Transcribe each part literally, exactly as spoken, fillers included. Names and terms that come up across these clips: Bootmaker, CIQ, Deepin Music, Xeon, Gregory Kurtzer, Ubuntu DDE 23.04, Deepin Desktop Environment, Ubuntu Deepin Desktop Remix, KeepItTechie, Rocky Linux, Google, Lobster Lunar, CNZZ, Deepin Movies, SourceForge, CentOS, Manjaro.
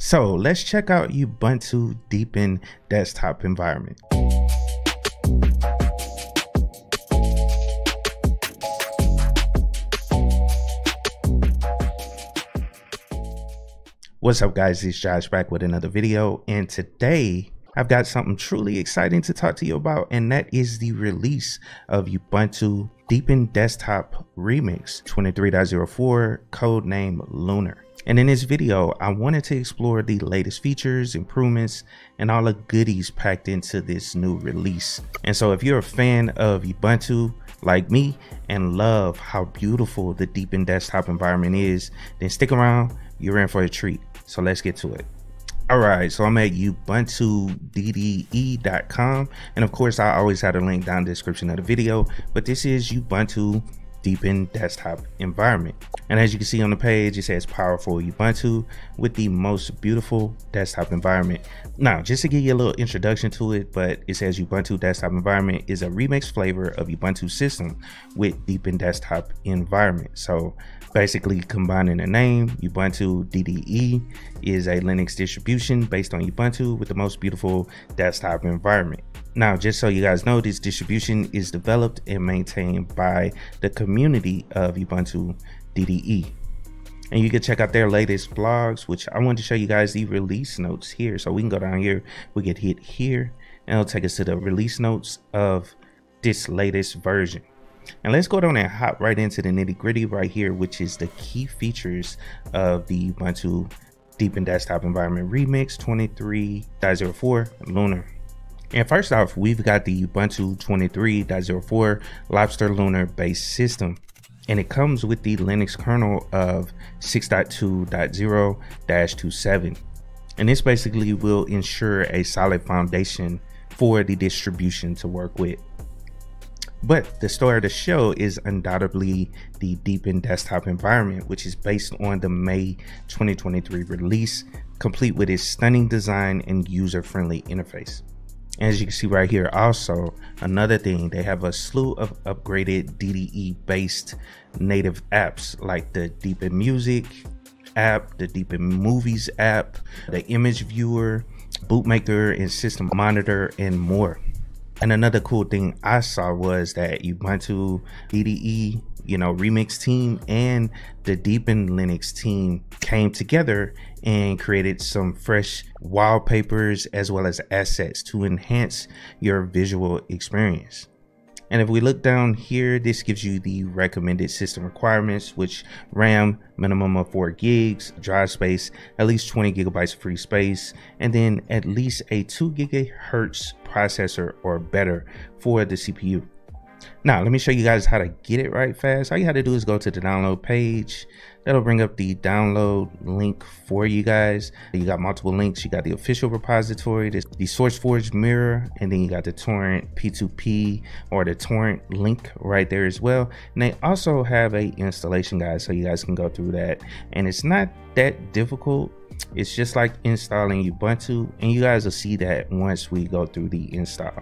So let's check out Ubuntu Deepin Desktop Environment. What's up guys, it's Josh back with another video, and today I've got something truly exciting to talk to you about, and that is the release of Ubuntu Deepin Desktop Remix twenty-three point oh four, codename Lunar. And in this video, I wanted to explore the latest features, improvements, and all the goodies packed into this new release. And so if you're a fan of Ubuntu like me and love how beautiful the Deepin Desktop environment is, then stick around, you're in for a treat. So let's get to it. All right, so I'm at ubuntu d d e dot com, and of course I always have a link down in the description of the video, but this is Ubuntu Deepin Desktop Environment. And as you can see on the page, it says powerful Ubuntu with the most beautiful desktop environment. Now, just to give you a little introduction to it, but it says Ubuntu Desktop Environment is a remix flavor of Ubuntu system with Deepin Desktop Environment. So basically combining the name, Ubuntu D D E is a Linux distribution based on Ubuntu with the most beautiful desktop environment. Now, just so you guys know, this distribution is developed and maintained by the community of Ubuntu D D E. And you can check out their latest blogs, which I want to show you guys the release notes here. So we can go down here, we can hit here, and it'll take us to the release notes of this latest version. And let's go down and hop right into the nitty gritty right here, which is the key features of the Ubuntu Deepin Desktop Environment Remix twenty-three point oh four Lunar. And first off, we've got the Ubuntu twenty-three point oh four Lobster Lunar based system, and it comes with the Linux kernel of six point two point oh dash twenty-seven. And this basically will ensure a solid foundation for the distribution to work with. But the story of the show is undoubtedly the Deepin Desktop Environment, which is based on the May twenty twenty-three release, complete with its stunning design and user-friendly interface. As you can see right here, also another thing, they have a slew of upgraded D D E based native apps like the Deepin Music app, the Deepin Movies app, the image viewer, Bootmaker, and system monitor, and more. And another cool thing I saw was that Ubuntu D D E, you know, Remix team and the Deepin Linux team came together and created some fresh wallpapers as well as assets to enhance your visual experience. And if we look down here, this gives you the recommended system requirements, which RAM minimum of four gigs, drive space, at least twenty gigabytes of free space, and then at least a two gigahertz processor or better for the C P U. Now, let me show you guys how to get it right fast. All you have to do is go to the download page. That'll bring up the download link for you guys. You got multiple links. You got the official repository, the SourceForge mirror, and then you got the torrent P two P or the torrent link right there as well. And they also have a installation guide, so you guys can go through that. And it's not that difficult. It's just like installing Ubuntu, and you guys will see that once we go through the install.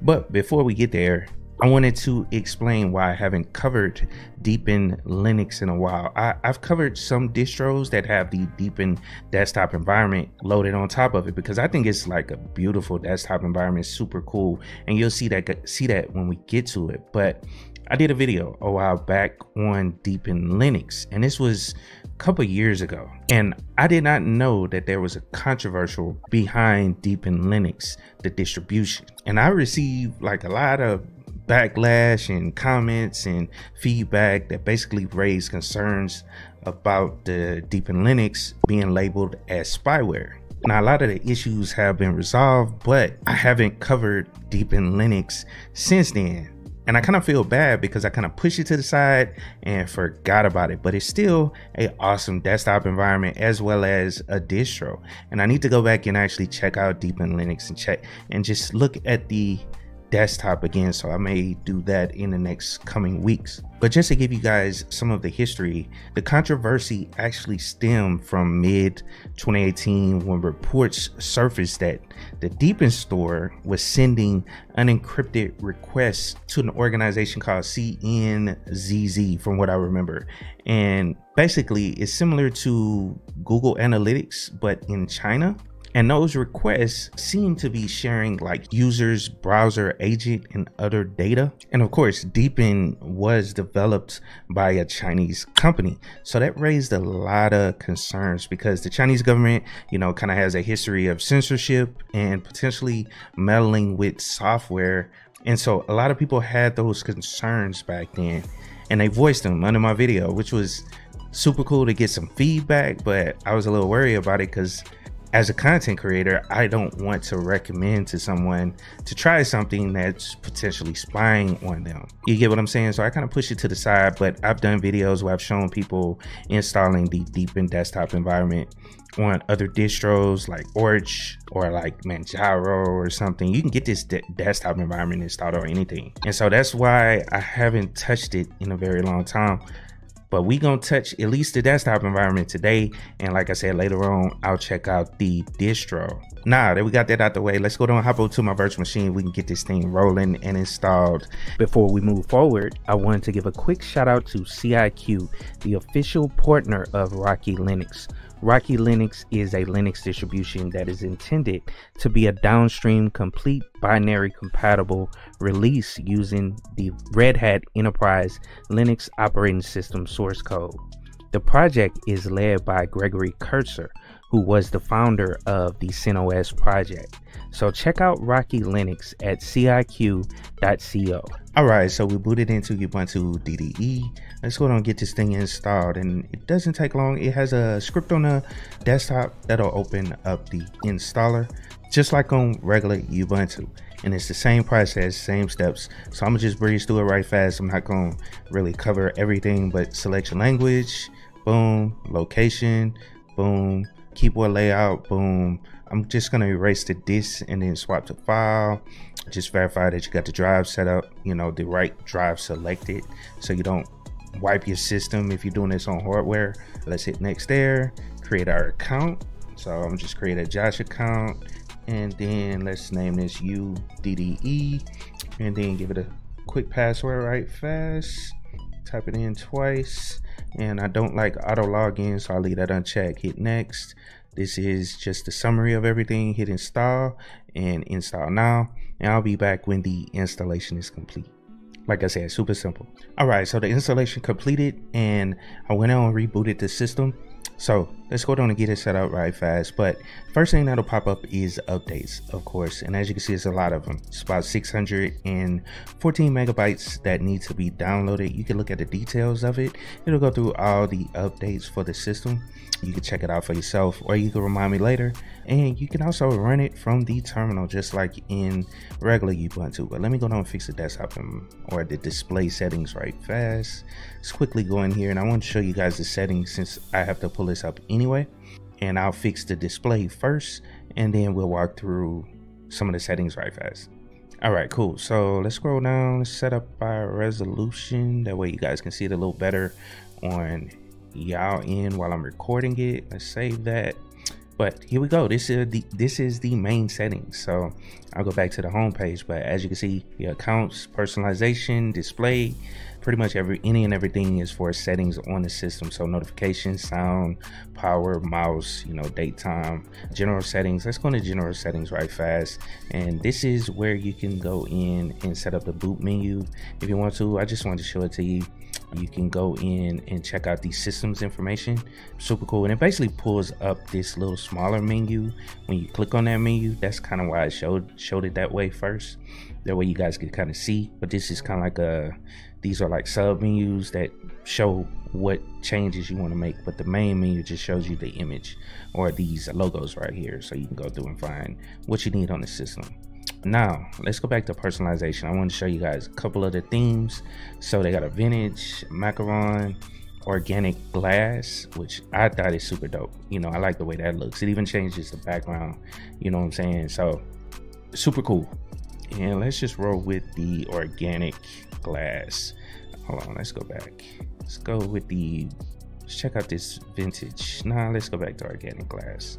But before we get there, I wanted to explain why I haven't covered Deepin Linux in a while. I, I've covered some distros that have the Deepin Desktop Environment loaded on top of it, because I think it's like a beautiful desktop environment, super cool. And you'll see that, see that when we get to it. But I did a video a while back on Deepin Linux, and this was a couple years ago. And I did not know that there was a controversial behind Deepin Linux, the distribution. And I received like a lot of backlash and comments and feedback that basically raised concerns about the Deepin Linux being labeled as spyware. Now, a lot of the issues have been resolved, but I haven't covered Deepin Linux since then. And I kind of feel bad because I kind of pushed it to the side and forgot about it, but it's still an awesome desktop environment as well as a distro. And I need to go back and actually check out Deepin Linux and check and just look at the desktop again, so I may do that in the next coming weeks. But just to give you guys some of the history, the controversy actually stemmed from mid twenty eighteen when reports surfaced that the Deepin store was sending unencrypted requests to an organization called C N Z Z, from what I remember. And basically it's similar to Google Analytics, but in China. And those requests seem to be sharing like users, browser, agent, and other data. And of course, Deepin was developed by a Chinese company. So that raised a lot of concerns because the Chinese government, you know, kind of has a history of censorship and potentially meddling with software. And so a lot of people had those concerns back then, and they voiced them under my video, which was super cool to get some feedback, but I was a little worried about it because as a content creator, I don't want to recommend to someone to try something that's potentially spying on them. You get what I'm saying? So I kind of push it to the side, but I've done videos where I've shown people installing the Deepin desktop environment on other distros like Orch or like Manjaro or something. You can get this de desktop environment installed on anything. And so that's why I haven't touched it in a very long time. But we gonna touch at least the desktop environment today. And like I said, later on, I'll check out the distro. Now that we got that out the way, let's go down, hop over to my virtual machine. We can get this thing rolling and installed. Before we move forward, I wanted to give a quick shout out to C I Q, the official partner of Rocky Linux. Rocky Linux is a Linux distribution that is intended to be a downstream complete binary compatible release using the Red Hat Enterprise Linux operating system source code. The project is led by Gregory Kurtzer, who was the founder of the CentOS project. So check out Rocky Linux at C I Q dot co. All right, so we booted into Ubuntu D D E. Let's go on and get this thing installed, and it doesn't take long. It has a script on the desktop that'll open up the installer, just like on regular Ubuntu. And it's the same process, same steps. So I'm gonna just breeze through it right fast. I'm not gonna really cover everything, but selection language, boom, location, boom, keyboard layout, boom. I'm just gonna erase the disk and then swap to file. Just verify that you got the drive set up, you know, the right drive selected, so you don't wipe your system if you're doing this on hardware. Let's hit next there, create our account. So I'm just create a Josh account, and then let's name this U D D E, and then give it a quick password right fast. Type it in twice, and I don't like auto login, so I'll leave that unchecked. Hit next. This is just a summary of everything. Hit install and install now, and I'll be back when the installation is complete. Like I said, super simple. All right, so the installation completed, and I went on and rebooted the system. So let's go down and get it set up right fast. But first thing that'll pop up is updates, of course. And as you can see, it's a lot of them. It's about six hundred fourteen megabytes that need to be downloaded. You can look at the details of it. It'll go through all the updates for the system. You can check it out for yourself, or you can remind me later. And you can also run it from the terminal, just like in regular Ubuntu. But let me go down and fix the desktop and, or the display settings right fast. Let's quickly go in here, and I want to show you guys the settings since I have to pull this up anyway, and I'll fix the display first, and then we'll walk through some of the settings right fast. All right, cool. So let's scroll down. Let's set up our resolution. That way you guys can see it a little better on y'all end while I'm recording it. Let's save that. But here we go. This is the this is the main settings. So I'll go back to the home page. But as you can see, the accounts, personalization, display, pretty much every any and everything is for settings on the system. So notifications, sound, power, mouse, you know, date, time, general settings. Let's go into general settings right fast. And this is where you can go in and set up the boot menu if you want to. I just wanted to show it to you. You can go in and check out the systems information. Super cool. And it basically pulls up this little smaller menu. When you click on that menu, that's kind of why I showed showed it that way first. That way you guys can kind of see. But this is kind of like a, these are like sub menus that show what changes you want to make. But the main menu just shows you the image or these logos right here. So you can go through and find what you need on the system. Now let's go back to personalization. I want to show you guys a couple of the themes. So they got a vintage, macaron, organic glass, which I thought is super dope. You know, I like the way that looks. It even changes the background, you know what I'm saying? So super cool. and let's just roll with the organic glass. Hold on, let's go back. Let's go with the, let's check out this vintage. Nah, let's go back to organic glass.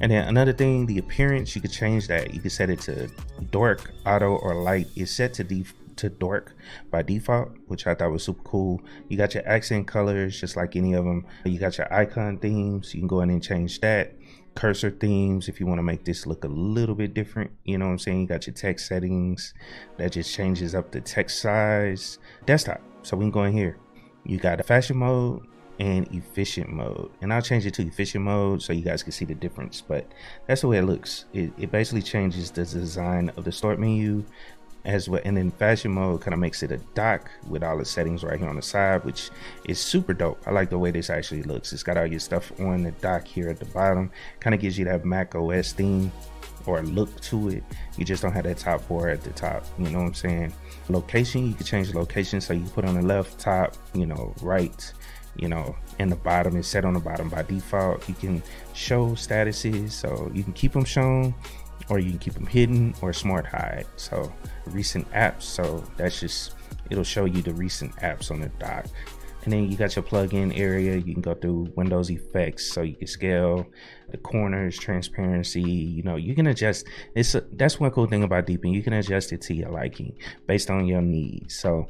And then another thing, the appearance, you could change that. You could set it to dark, auto, or light. It's set to the to dark by default, which I thought was super cool. You got your accent colors, just like any of them. You got your icon themes. You can go in and change that. Cursor themes, if you want to make this look a little bit different, you know what I'm saying? You got your text settings. That just changes up the text size. Desktop, so we can go in here. You got a fashion mode and efficient mode, and I'll change it to efficient mode so you guys can see the difference, but that's the way it looks. It, it basically changes the design of the start menu as well, and then fashion mode kind of makes it a dock with all the settings right here on the side, which is super dope. I like the way this actually looks. It's got all your stuff on the dock here at the bottom. Kind of gives you that Mac O S theme or look to it. You just don't have that top bar at the top, you know what I'm saying? Location, you can change the location, so you put on the left, top, you know, right, you know, and the bottom is set on the bottom by default. You can show statuses, so you can keep them shown, or you can keep them hidden, or smart hide. So recent apps, so that's just, it'll show you the recent apps on the dock. And then you got your plug-in area. You can go through Windows effects, so you can scale the corners, transparency. You know, you can adjust. It's a, that's one cool thing about Deepin. You can adjust it to your liking based on your needs. So,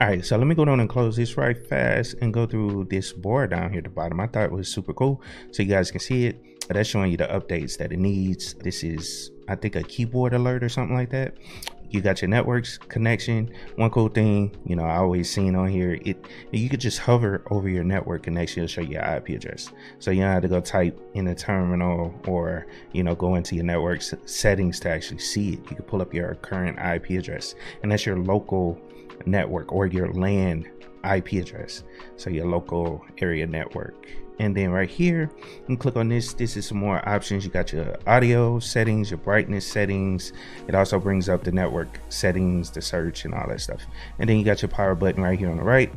all right. So let me go down and close this right fast and go through this bar down here at the bottom. I thought it was super cool, so you guys can see it. That's showing you the updates that it needs. This is, I think, a keyboard alert or something like that. You got your networks connection. One cool thing, you know, I always seen on here, it you could just hover over your network connection. It'll show you your I P address, so you don't have to go type in a terminal or, you know, go into your network settings to actually see it. You can pull up your current I P address, and that's your local network or your LAN I P address, so your local area network. And then right here, you can click on this. This is some more options. You got your audio settings, your brightness settings. It also brings up the network settings, the search, and all that stuff. And then you got your power button right here on the right.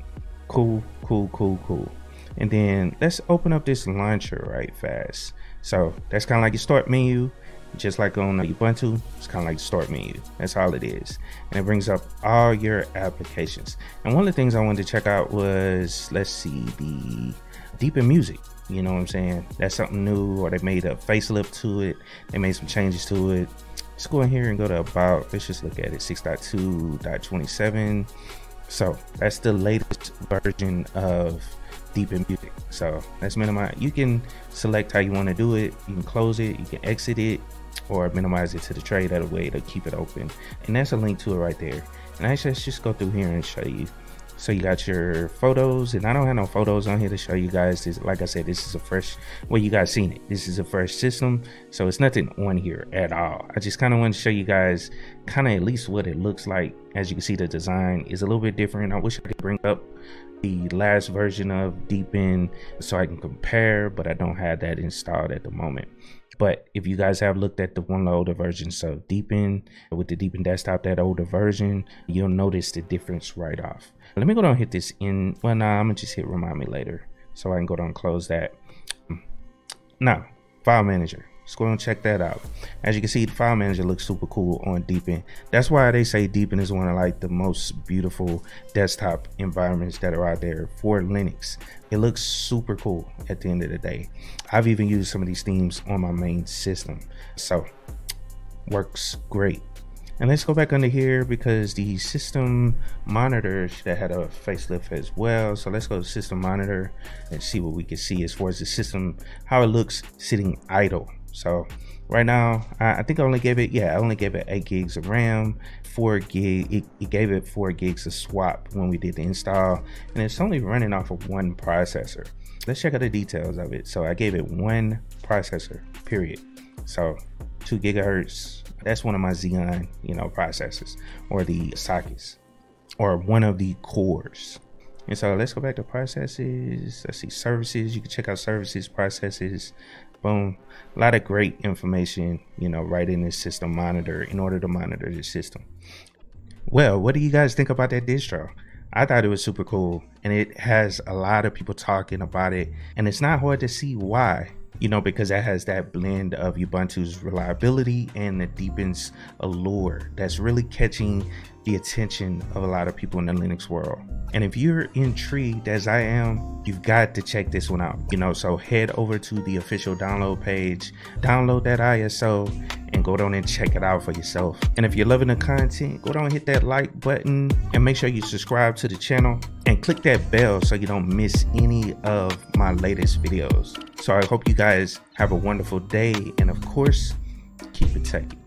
Cool, cool, cool, cool. And then let's open up this launcher right fast. So that's kind of like your start menu. Just like on Ubuntu, it's kind of like the start menu. That's all it is. And it brings up all your applications. And one of the things I wanted to check out was, let's see, the Deepin Music. You know what I'm saying? That's something new, or they made a facelift to it. They made some changes to it. Let's go in here and go to about, let's just look at it, six point two point twenty-seven. So that's the latest version of Deepin Music. So let's minimize. You can select how you want to do it. You can close it, you can exit it, or minimize it to the tray. That way to keep it open. And that's a link to it right there. And actually, let's just go through here and show you. So you got your photos, and I don't have no photos on here to show you guys. This, like I said, this is a fresh, well, you guys seen it. This is a fresh system, so it's nothing on here at all. I just kind of want to show you guys kind of at least what it looks like. As you can see, the design is a little bit different. I wish I could bring up the last version of Deepin so I can compare, but I don't have that installed at the moment. But if you guys have looked at the one of the older versions of Deepin with the Deepin Desktop, that older version, you'll notice the difference right off. Let me go down and hit this in. Well, nah, I'm gonna just hit remind me later, so I can go down and close that. Now, file manager. Let's go and check that out. As you can see, the file manager looks super cool on Deepin. That's why they say Deepin is one of like the most beautiful desktop environments that are out there for Linux. It looks super cool at the end of the day. I've even used some of these themes on my main system, so works great. And let's go back under here because the system monitor that had a facelift as well. So let's go to system monitor and see what we can see as far as the system, how it looks sitting idle. So right now, I think I only gave it, yeah, I only gave it eight gigs of RAM, four gig, it, it gave it four gigs of swap when we did the install, and it's only running off of one processor. Let's check out the details of it. So I gave it one processor, period. So two gigahertz, that's one of my Xeon, you know, processors or the sockets or one of the cores. And so let's go back to processes. Let's see, services. You can check out services, processes. Boom. A lot of great information, you know, right in this system monitor in order to monitor the system. Well, what do you guys think about that distro? I thought it was super cool, and it has a lot of people talking about it, and it's not hard to see why. you know, because that has that blend of Ubuntu's reliability and the Deepin's allure that's really catching the attention of a lot of people in the Linux world. And if you're intrigued as I am, you've got to check this one out, you know, so head over to the official download page, download that I S O, and go down and check it out for yourself. And if you're loving the content, go down and hit that like button and make sure you subscribe to the channel and click that bell so you don't miss any of my latest videos. So I hope you guys have a wonderful day, and of course, keep it techy.